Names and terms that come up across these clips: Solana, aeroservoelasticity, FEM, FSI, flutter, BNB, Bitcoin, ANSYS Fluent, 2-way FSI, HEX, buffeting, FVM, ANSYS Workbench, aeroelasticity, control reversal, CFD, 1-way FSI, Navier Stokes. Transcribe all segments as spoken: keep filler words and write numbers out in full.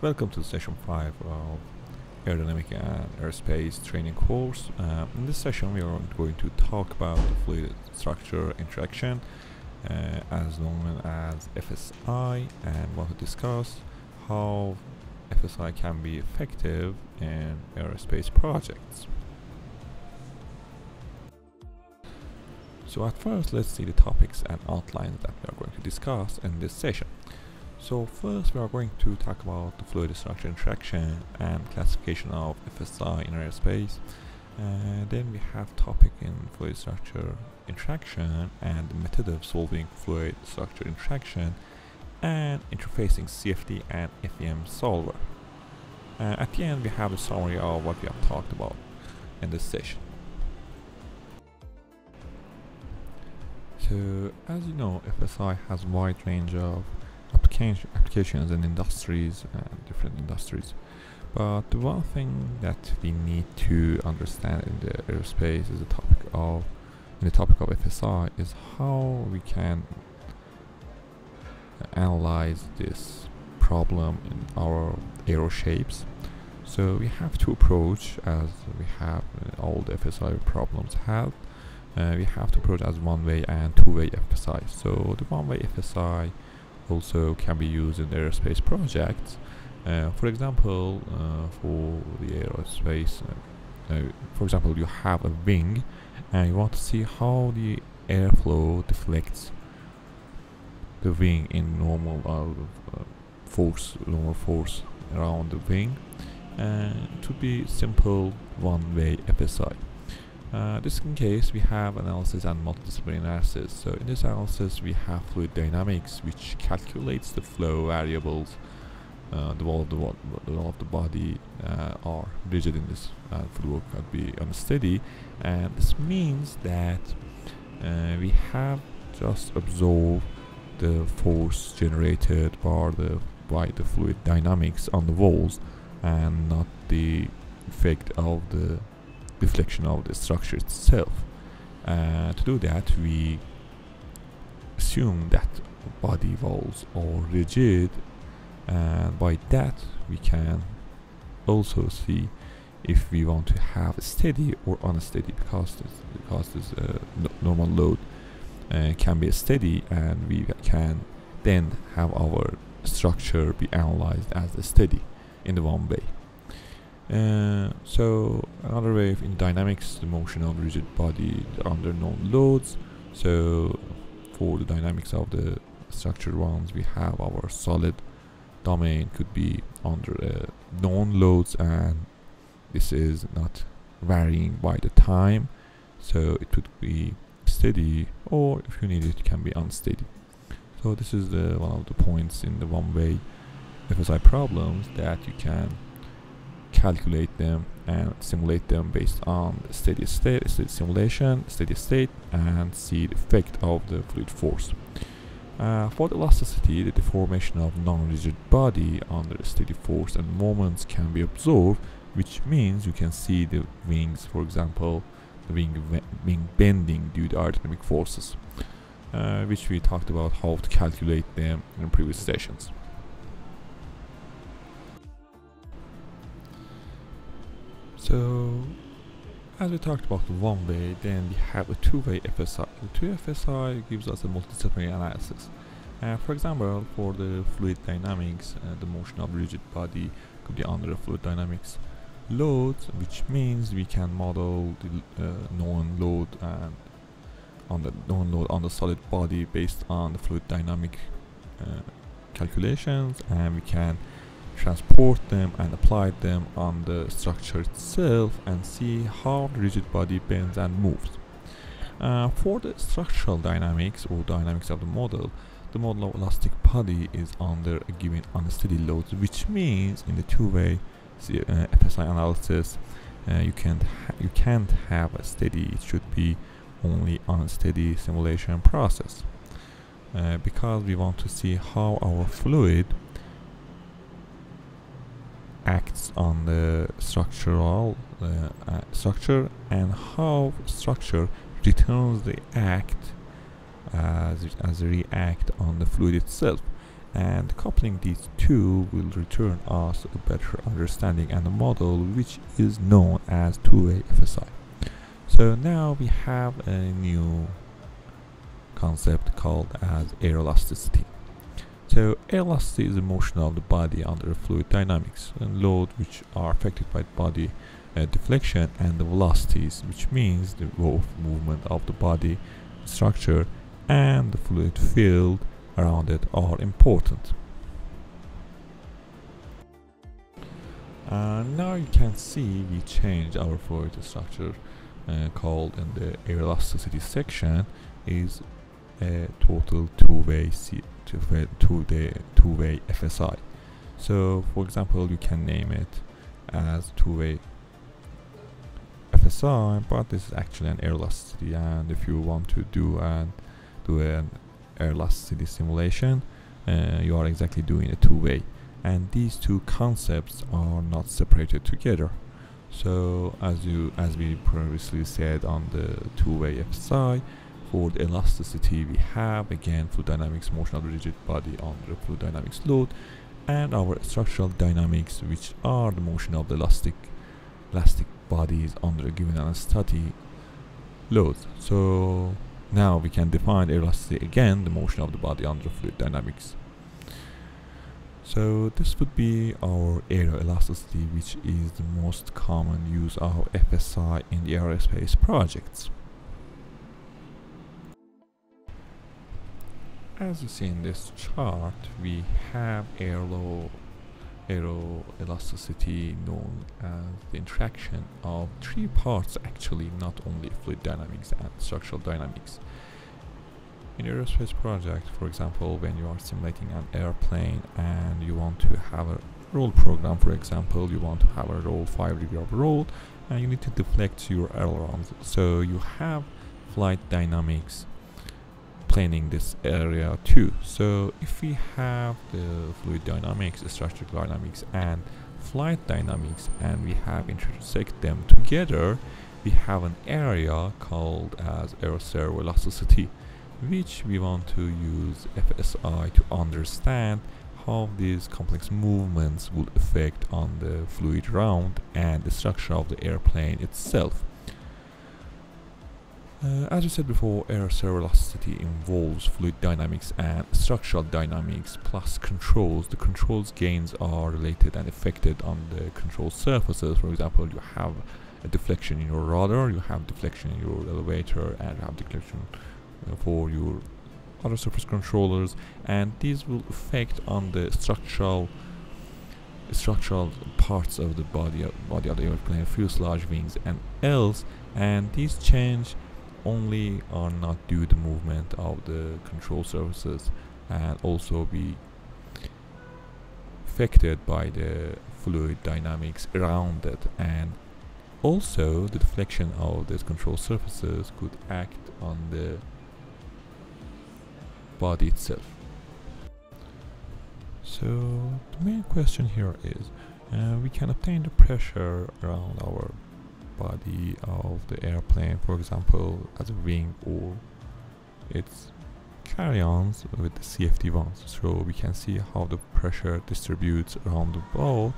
Welcome to session five of Aerodynamic and Airspace Training course. Uh, in this session we are going to talk about fluid structure interaction uh, as known as F S I, and want to discuss how F S I can be effective in aerospace projects. So at first let's see the topics and outlines that we are going to discuss in this session. So first we are going to talk about the fluid structure interaction and classification of F S I in airspace. Uh, then we have topic in fluid structure interaction and the method of solving fluid structure interaction and interfacing C F D and F E M solver. Uh, at the end we have a summary of what we have talked about in this session. So as you know, F S I has a wide range of applications and industries and different industries, but the one thing that we need to understand in the aerospace is the topic of in the topic of F S I is how we can analyze this problem in our aero shapes. So we have two approaches, as we have all the F S I problems have. Uh, we have to approach as one-way and two-way F S I. So the one-way F S I also can be used in aerospace projects. Uh, for example, uh, for the aerospace, uh, uh, for example, you have a wing and you want to see how the airflow deflects the wing in normal uh, force, normal force around the wing, and to be simple one-way F S I. Uh, this in case we have analysis and multidisciplinary analysis. So in this analysis we have fluid dynamics, which calculates the flow variables. Uh, the wall of the, wall, the wall of the body uh, are rigid in this, uh, fluid could be unsteady, and this means that uh, we have just absorbed the force generated by the by the fluid dynamics on the walls, and not the effect of the deflection of the structure itself. Uh, to do that, we assume that body walls are rigid, and by that we can also see if we want to have steady or unsteady, because this, because this uh, no normal load uh, can be steady, and we can then have our structure be analyzed as steady in the one way. Uh, so another way in dynamics, the motion of rigid body under known loads. So for the dynamics of the structure ones, we have our solid domain could be under uh, known loads, and this is not varying by the time, so it could be steady, or if you need it, it can be unsteady. So this is the one of the points in the one-way F S I problems that you can calculate them and simulate them based on the steady state, state simulation, steady state, and see the effect of the fluid force. Uh, for the elasticity, the deformation of non-rigid body under steady force and moments can be observed, which means you can see the wings, for example, the wing, wing bending due to aerodynamic forces, uh, which we talked about how to calculate them in previous sessions. So, as we talked about the one-way, then we have a two-way F S I. The two-way F S I gives us a multidisciplinary analysis. Uh, for example, for the fluid dynamics, uh, the motion of rigid body could be under fluid dynamics loads, which means we can model the uh, known load and on the known load on the solid body based on the fluid dynamic uh, calculations, and we can transport them and apply them on the structure itself and see how the rigid body bends and moves. Uh, for the structural dynamics or dynamics of the model, the model of elastic body is under a given unsteady load, which means in the two-way uh, F S I analysis, uh, you can't ha you can't have a steady; it should be only unsteady simulation process, uh, because we want to see how our fluid acts on the structural uh, uh, structure, and how structure returns the act as, as react on the fluid itself. and coupling these two will return us a better understanding and a model which is known as two-way F S I. So now we have a new concept called as aeroelasticity. So aeroelasticity is the motion of the body under fluid dynamics and load which are affected by body uh, deflection and the velocities, which means the movement of the body structure and the fluid field around it are important. And now you can see we change our fluid structure uh, called in the aeroelasticity section is a total two-way two-way two-way F S I. So, for example, you can name it as two-way F S I, but this is actually an aeroelasticity. And if you want to do an do an aeroelasticity simulation, uh, you are exactly doing a two-way. And these two concepts are not separated together. So, as you as we previously said on the two-way F S I. For the elasticity, we have again fluid dynamics, motion of the rigid body under fluid dynamics load, and our structural dynamics, which are the motion of the elastic elastic bodies under a given anesthetic load. So now we can define aeroelasticity again, the motion of the body under fluid dynamics. So this would be our aeroelasticity, which is the most common use of F S I in the aerospace projects. As you see in this chart, we have aero, aeroelasticity known as the interaction of three parts, actually, not only fluid dynamics and structural dynamics. In aerospace project, for example, when you are simulating an airplane and you want to have a roll program, for example, you want to have a roll, five degree of roll, and you need to deflect your ailerons. So you have flight dynamics planning this area too. So if we have the fluid dynamics, the structural dynamics and flight dynamics, and we have intersect them together, we have an area called as aeroservoelasticity, which we want to use F S I to understand how these complex movements would affect on the fluid round and the structure of the airplane itself. Uh, as we said before, aeroservoelasticity involves fluid dynamics and structural dynamics plus controls. The controls gains are related and affected on the control surfaces. For example, you have a deflection in your rudder, you have deflection in your elevator, and you have deflection uh, for your other surface controllers, and these will affect on the structural structural parts of the body, body of the airplane, fuselage, wings, and else. And these change only are not due to the movement of the control surfaces, and also be affected by the fluid dynamics around it. And also the deflection of these control surfaces could act on the body itself. So the main question here is uh, we can obtain the pressure around our body of the airplane, for example, as a wing or its carry-ons with the C F D ones. So we can see how the pressure distributes around the ball.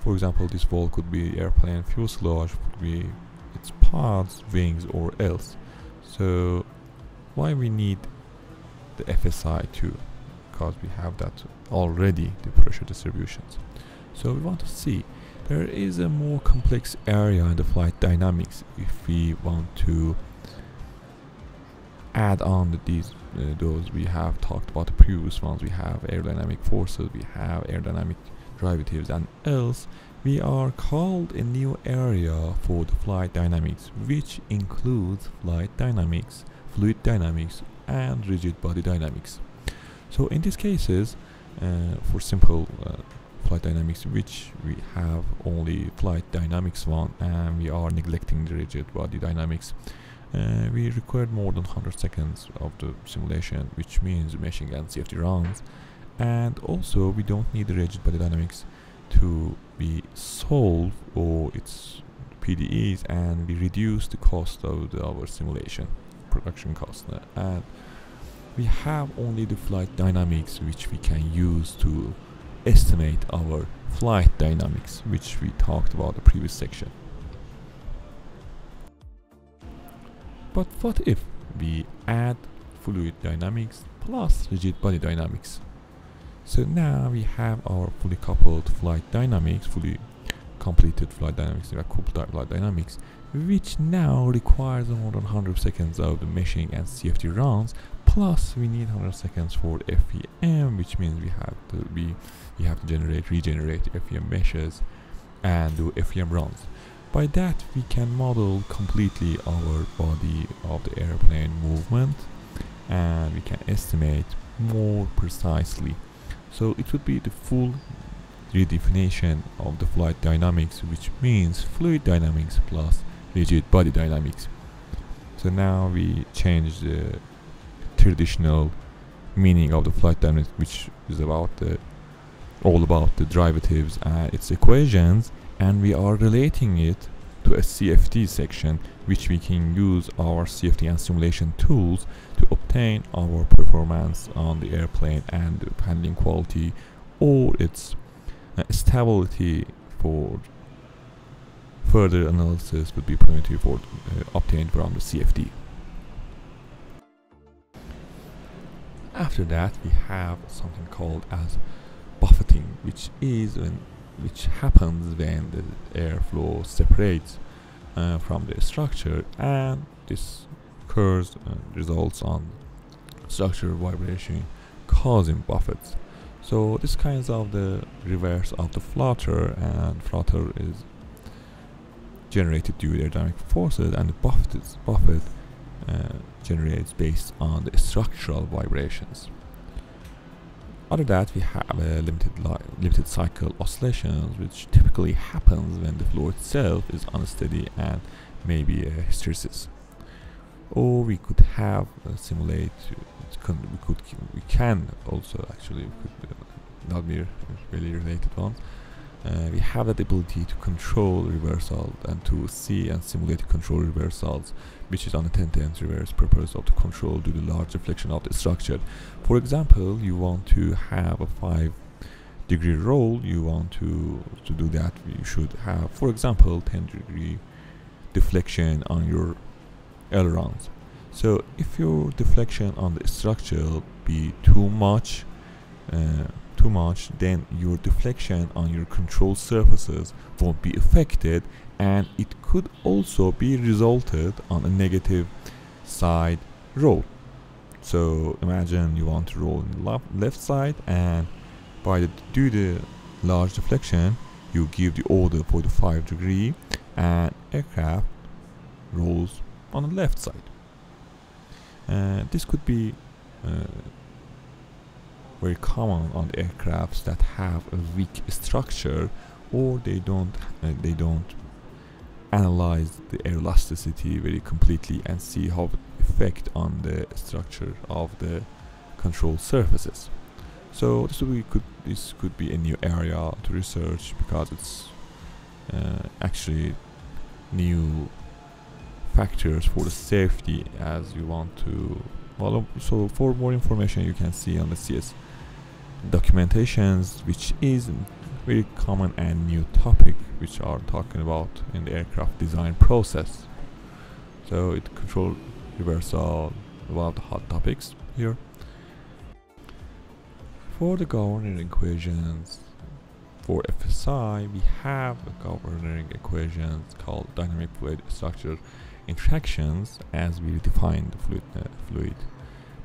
For example, this ball could be airplane fuselage, could be its parts, wings, or else. So why we need the F S I too? Because we have that already, the pressure distributions. So we want to see there is a more complex area in the flight dynamics. If we want to add on these uh, those we have talked about the previous ones, we have aerodynamic forces, we have aerodynamic derivatives and else, we are called a new area for the flight dynamics, which includes flight dynamics, fluid dynamics and rigid body dynamics. So in these cases, uh, for simple uh, flight dynamics, which we have only flight dynamics one and we are neglecting the rigid body dynamics, uh, we required more than one hundred seconds of the simulation, which means meshing and C F D rounds, and also we don't need the rigid body dynamics to be solved or its P D Es, and we reduce the cost of the, our simulation production cost uh, and we have only the flight dynamics, which we can use to estimate our flight dynamics, which we talked about the previous section. But what if we add fluid dynamics plus rigid body dynamics? So now we have our fully coupled flight dynamics, fully completed flight dynamics, coupled flight dynamics, which now requires more than one hundred seconds of the meshing and C F D rounds. Plus, we need one hundred seconds for F E M, which means we have to be we have to generate, regenerate F E M meshes and do F E M rounds. By that, we can model completely our body of the airplane movement, and we can estimate more precisely. So it would be the full redefinition of the flight dynamics, which means fluid dynamics plus rigid body dynamics. So now we change the traditional meaning of the flight dynamics, which is about the all about the derivatives and its equations, and we are relating it to a C F D section, which we can use our C F D and simulation tools to obtain our performance on the airplane and the handling quality or its Uh, stability for further analysis would be primitive for, uh, obtained from the C F D. After that, we have something called as buffeting, which is when which happens when the airflow separates uh, from the structure, and this occurs and results on structure vibration causing buffets. So this kind of the reverse of the flutter, and flutter is generated due to aerodynamic forces, and the buffet, buffet uh, generates based on the structural vibrations. Other than that, we have a limited limited cycle oscillations, which typically happens when the floor itself is unsteady and maybe a hysteresis. Or we could have uh, simulate. Can, we could we can also actually we could, uh, not be really related ones. Uh, we have that ability to control reversal and to see and simulate control reversals, which is on the ten times reverse purpose of the control due to the large reflection of the structure. For example, you want to have a five degree roll. You want to to do that. You should have, for example, ten degree deflection on your ailerons. So if your deflection on the structure be too much, uh, too much, then your deflection on your control surfaces won't be affected, and it could also be resulted on a negative side roll. So imagine you want to roll in the left side, and by the due to the large deflection, you give the order for the five degree, and aircraft rolls on the left side. Uh, this could be uh, very common on aircrafts that have a weak structure, or they don't uh, they don't analyze the aeroelasticity very completely and see how it affect on the structure of the control surfaces. So this we could this could be a new area to research, because it's uh, actually new factors for the safety as you want to follow. So for more information, you can see on the C S documentations, which is very common and new topic which are talking about in the aircraft design process. So it control reversal, about the hot topics here. For the governing equations for F S I, we have a governing equations called dynamic fluid structure interactions, as we define the fluid, uh, fluid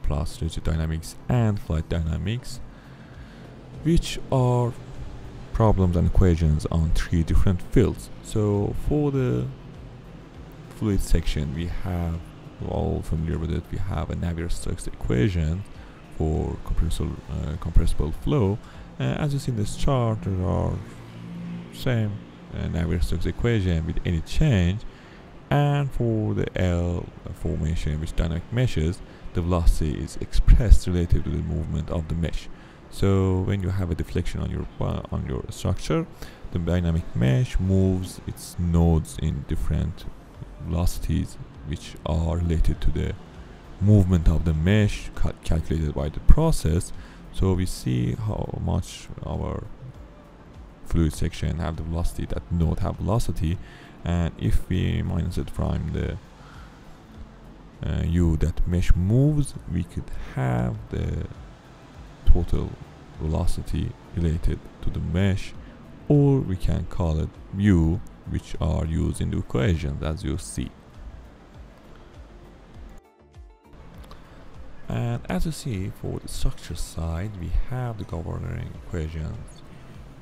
plus rigid dynamics and flight dynamics, which are problems and equations on three different fields. So for the fluid section, we have, we're all familiar with it, we have a Navier Stokes equation for compressible, uh, compressible flow. Uh, as you see in this chart, there are same uh, Navier Stokes equation with any change. And for the L formation, which dynamic meshes, the velocity is expressed relative to the movement of the mesh. So when you have a deflection on your uh, on your structure, the dynamic mesh moves its nodes in different velocities, which are related to the movement of the mesh cal calculated by the process. So we see how much our fluid section have the velocity that do not have velocity, and if we minus it from the uh, u that mesh moves, we could have the total velocity related to the mesh, or we can call it mu, which are used in the equations as you see. And as you see, for the structure side, we have the governing equations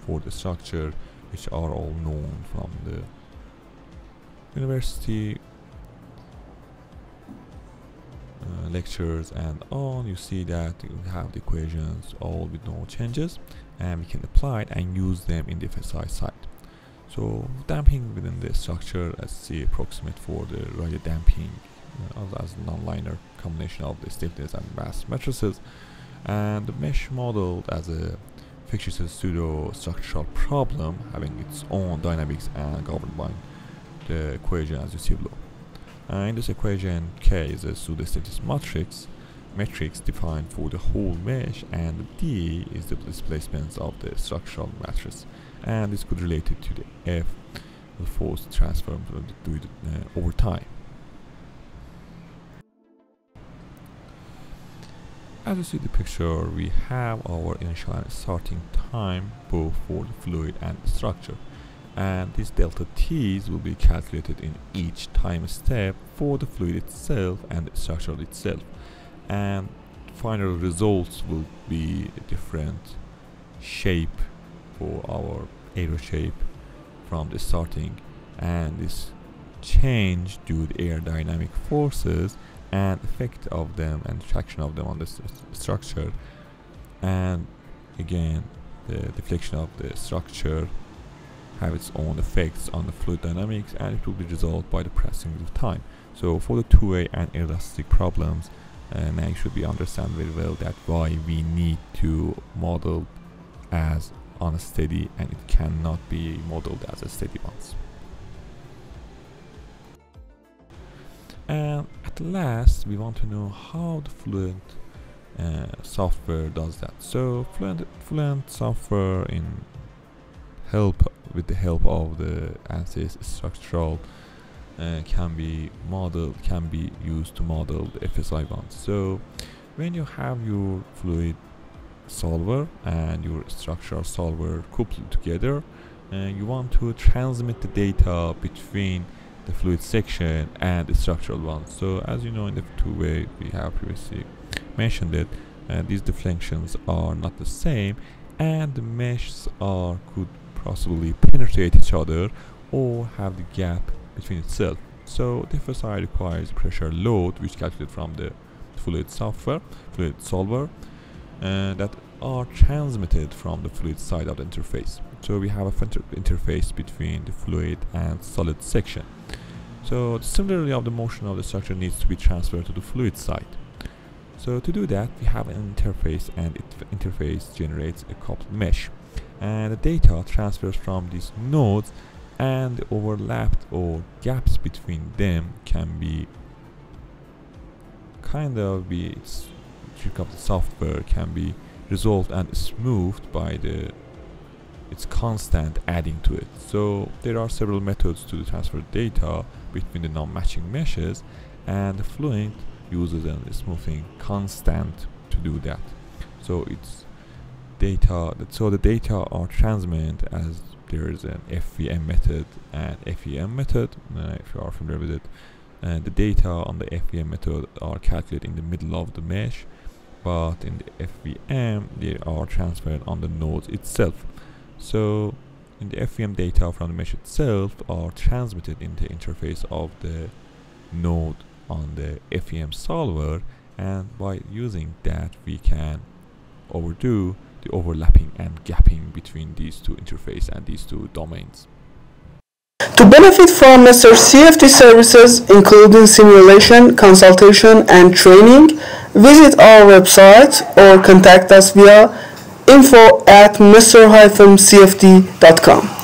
for the structure, which are all known from the university uh, lectures and on. You see that you have the equations all with no changes, and we can apply it and use them in the F S I side. So damping within the structure, let's see approximate for the radial damping uh, as nonlinear combination of the stiffness and mass matrices, and the mesh modeled as a fictitious pseudo structural problem having its own dynamics and governed by the equation as you see below. Uh, in this equation, K is a pseudo stiffness matrix matrix defined for the whole mesh, and D is the displacements of the structural matrix, and this could relate it to the F, the force transfer uh, over time. As you see the picture, we have our initial and starting time both for the fluid and the structure, and these delta t's will be calculated in each time step for the fluid itself and the structure itself, and final results will be a different shape for our aero shape from the starting, and this change due to the aerodynamic forces and effect of them and traction of them on the st structure, and again the deflection of the structure have its own effects on the fluid dynamics, and it will be resolved by the passing of time. So for the two A and elastic problems, and now you should be understand very well that why we need to model as unsteady, and it cannot be modeled as a steady ones. And at last, we want to know how the Fluent uh, software does that. So Fluent, Fluent software in help with the help of the ANSYS structural Uh, can be modeled, can be used to model the F S I ones. So when you have your fluid solver and your structural solver coupled together, and uh, you want to transmit the data between the fluid section and the structural ones. So as you know, in the two-way we have previously mentioned it, uh, these deflections are not the same, and the meshes are could possibly penetrate each other or have the gap between itself. So the F S I requires pressure load, which calculated from the fluid software, fluid solver, uh, that are transmitted from the fluid side of the interface. So we have a inter interface between the fluid and solid section. So similarly, of the motion of the structure needs to be transferred to the fluid side. So to do that, we have an interface, and it interface generates a coupled mesh, and the data transfers from these nodes, and the overlapped or gaps between them can be kind of be trick of the software can be resolved and smoothed by the its constant adding to it. So there are several methods to transfer data between the non-matching meshes, and Fluent uses a smoothing constant to do that. So it's data that so the data are transmitted as there is an F V M method and F E M method. Uh, if you are familiar with it, and the data on the F V M method are calculated in the middle of the mesh, but in the F V M they are transferred on the nodes itself. So in the F V M, data from the mesh itself are transmitted in the interface of the node on the F E M solver, and by using that we can overdo the overlapping and gapping between these two interfaces and these two domains. To benefit from M R C F D services, including simulation, consultation, and training, visit our website or contact us via info at m r dash c f d dot com.